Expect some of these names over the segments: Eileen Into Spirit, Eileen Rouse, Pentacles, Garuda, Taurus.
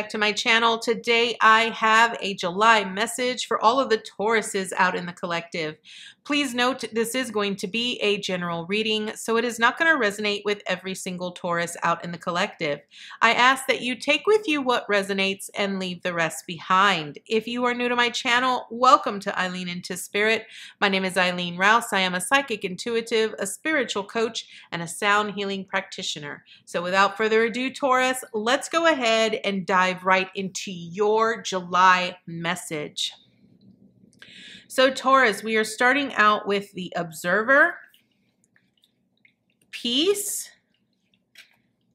back to my channel. Today I have a July message for all of the Tauruses out in the collective. Please note this is going to be a general reading, so it is not going to resonate with every single Taurus out in the collective. I ask that you take with you what resonates and leave the rest behind. If you are new to my channel, welcome to Eileen Into Spirit. My name is Eileen Rouse. I am a psychic intuitive, a spiritual coach, and a sound healing practitioner. So without further ado, Taurus, let's go ahead and dive right into your July message. So Taurus, we are starting out with the Observer, Peace,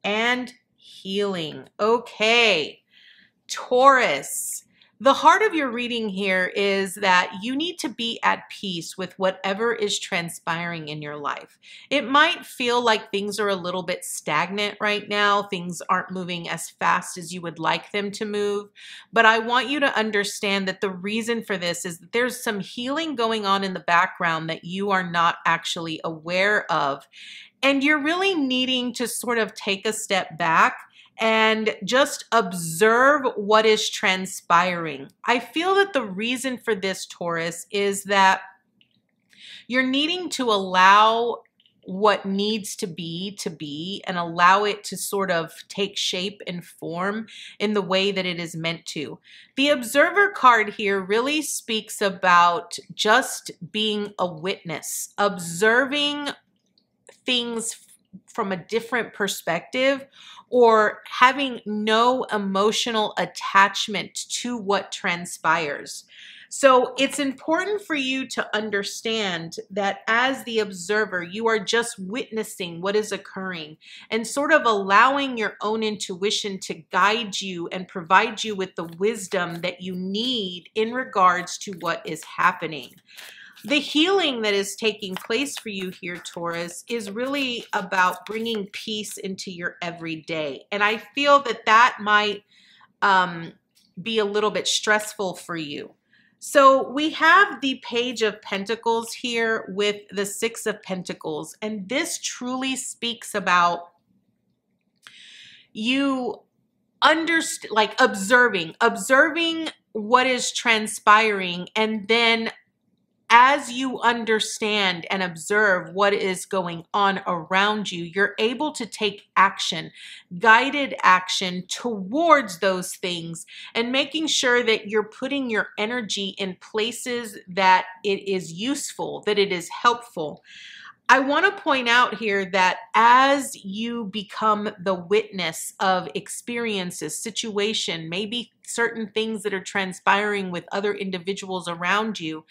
and Healing. Okay, Taurus. The heart of your reading here is that you need to be at peace with whatever is transpiring in your life. It might feel like things are a little bit stagnant right now. Things aren't moving as fast as you would like them to move. But I want you to understand that the reason for this is that there's some healing going on in the background that you are not actually aware of. And you're really needing to sort of take a step back and just observe what is transpiring. I feel that the reason for this, Taurus, is that you're needing to allow what needs to be, and allow it to sort of take shape and form in the way that it is meant to. The Observer card here really speaks about just being a witness, observing things from a different perspective, or having no emotional attachment to what transpires. So it's important for you to understand that as the observer, you are just witnessing what is occurring and sort of allowing your own intuition to guide you and provide you with the wisdom that you need in regards to what is happening. The healing that is taking place for you here, Taurus, is really about bringing peace into your everyday. And I feel that that might be a little bit stressful for you. So we have the Page of Pentacles here with the Six of Pentacles. And this truly speaks about you observing what is transpiring, and then as you understand and observe what is going on around you, you're able to take action, guided action towards those things, and making sure that you're putting your energy in places that it is useful, that it is helpful. I want to point out here that as you become the witness of experiences, situation, maybe certain things that are transpiring with other individuals around you,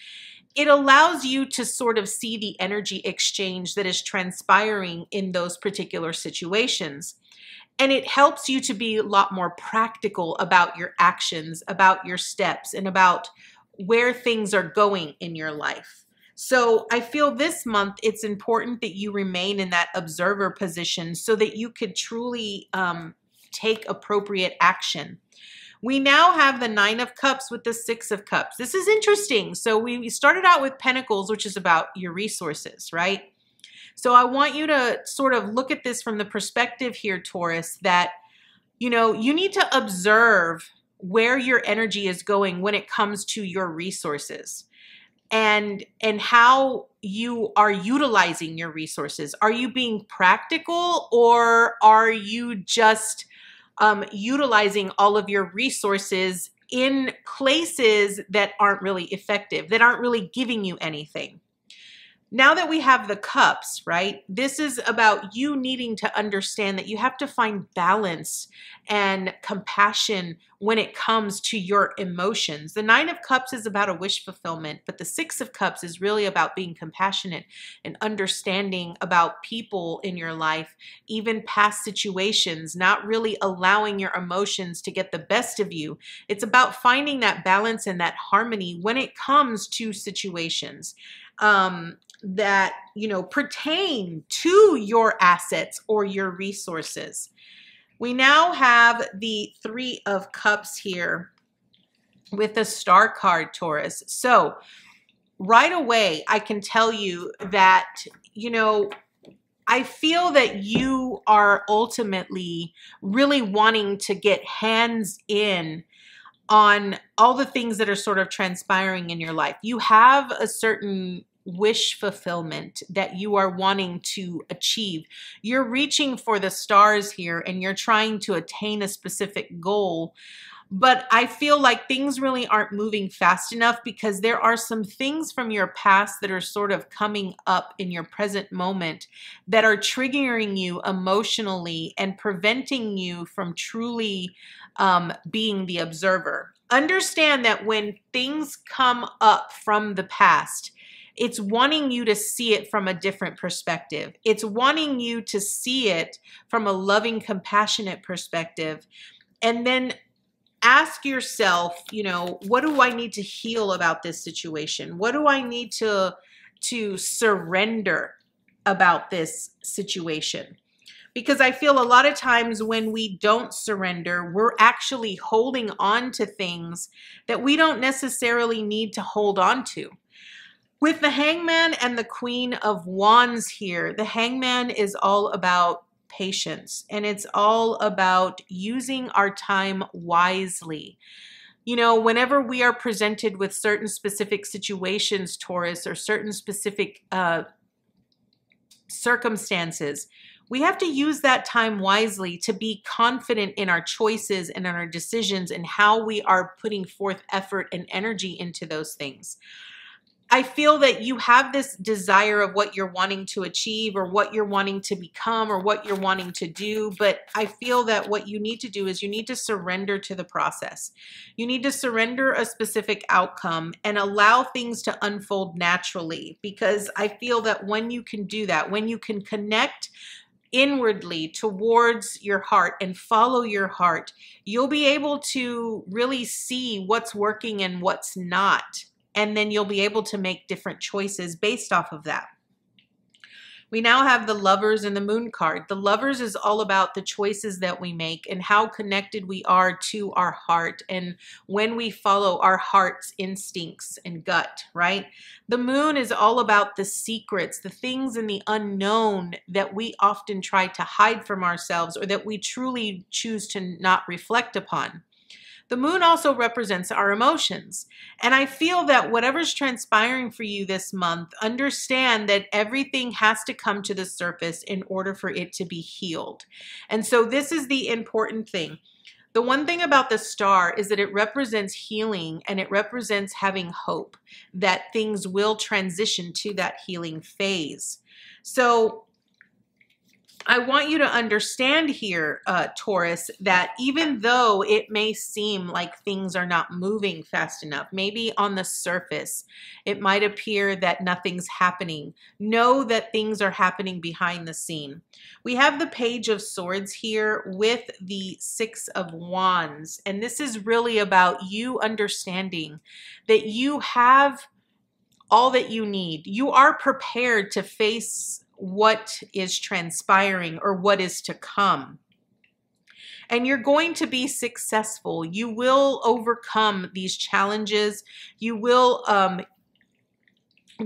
it allows you to sort of see the energy exchange that is transpiring in those particular situations. And it helps you to be a lot more practical about your actions, about your steps, and about where things are going in your life. So I feel this month it's important that you remain in that observer position so that you could truly take appropriate action. We now have the Nine of Cups with the Six of Cups. This is interesting. So we started out with Pentacles, which is about your resources, right? So I want you to sort of look at this from the perspective here, Taurus, that, you know, you need to observe where your energy is going when it comes to your resources. And how you are utilizing your resources. Are you being practical, or are you just utilizing all of your resources in places that aren't really effective, that aren't really giving you anything? Now that we have the cups, right, this is about you needing to understand that you have to find balance and compassion when it comes to your emotions. The Nine of Cups is about a wish fulfillment, but the Six of Cups is really about being compassionate and understanding about people in your life, even past situations, not really allowing your emotions to get the best of you. It's about finding that balance and that harmony when it comes to situations that, you know, pertain to your assets or your resources. We now have the Three of Cups here with the Star card, Taurus. So right away, I can tell you that, you know, I feel that you are ultimately really wanting to get hands in on all the things that are sort of transpiring in your life. You have a certain wish fulfillment that you are wanting to achieve. You're reaching for the stars here and you're trying to attain a specific goal. But I feel like things really aren't moving fast enough because there are some things from your past that are sort of coming up in your present moment that are triggering you emotionally and preventing you from truly being the observer. Understand that when things come up from the past, it's wanting you to see it from a different perspective. It's wanting you to see it from a loving, compassionate perspective. And then ask yourself, you know, what do I need to heal about this situation? What do I need to surrender about this situation? Because I feel a lot of times when we don't surrender, we're actually holding on to things that we don't necessarily need to hold on to. With the Hangman and the Queen of Wands here, the Hangman is all about patience, and it's all about using our time wisely. You know, whenever we are presented with certain specific situations, Taurus, or certain specific circumstances, we have to use that time wisely to be confident in our choices and in our decisions and how we are putting forth effort and energy into those things. I feel that you have this desire of what you're wanting to achieve or what you're wanting to become or what you're wanting to do, but I feel that what you need to do is you need to surrender to the process. You need to surrender a specific outcome and allow things to unfold naturally, because I feel that when you can do that, when you can connect inwardly towards your heart and follow your heart, you'll be able to really see what's working and what's not. And then you'll be able to make different choices based off of that. We now have the Lovers and the Moon card. The Lovers is all about the choices that we make and how connected we are to our heart and when we follow our heart's instincts and gut, right? The Moon is all about the secrets, the things in the unknown that we often try to hide from ourselves or that we truly choose to not reflect upon. The Moon also represents our emotions. And I feel that whatever's transpiring for you this month, understand that everything has to come to the surface in order for it to be healed. And so this is the important thing. The one thing about the star is that it represents healing and it represents having hope that things will transition to that healing phase. So I want you to understand here, Taurus, that even though it may seem like things are not moving fast enough, maybe on the surface, it might appear that nothing's happening. Know that things are happening behind the scene. We have the Page of Swords here with the Six of Wands, and this is really about you understanding that you have all that you need. You are prepared to face what is transpiring or what is to come. And you're going to be successful. You will overcome these challenges. You will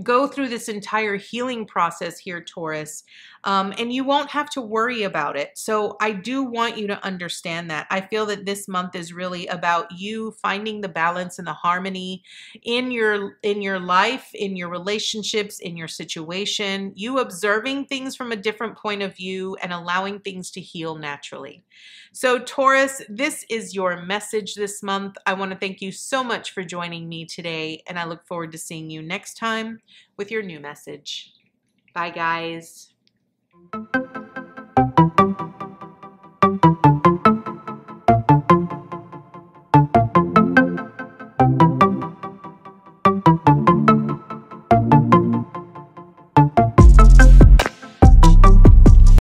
go through this entire healing process here, Taurus, and you won't have to worry about it. So I do want you to understand that. I feel that this month is really about you finding the balance and the harmony in your life, in your relationships, in your situation, you observing things from a different point of view and allowing things to heal naturally. So Taurus, this is your message this month. I want to thank you so much for joining me today, and I look forward to seeing you next time with your new message. Bye, guys.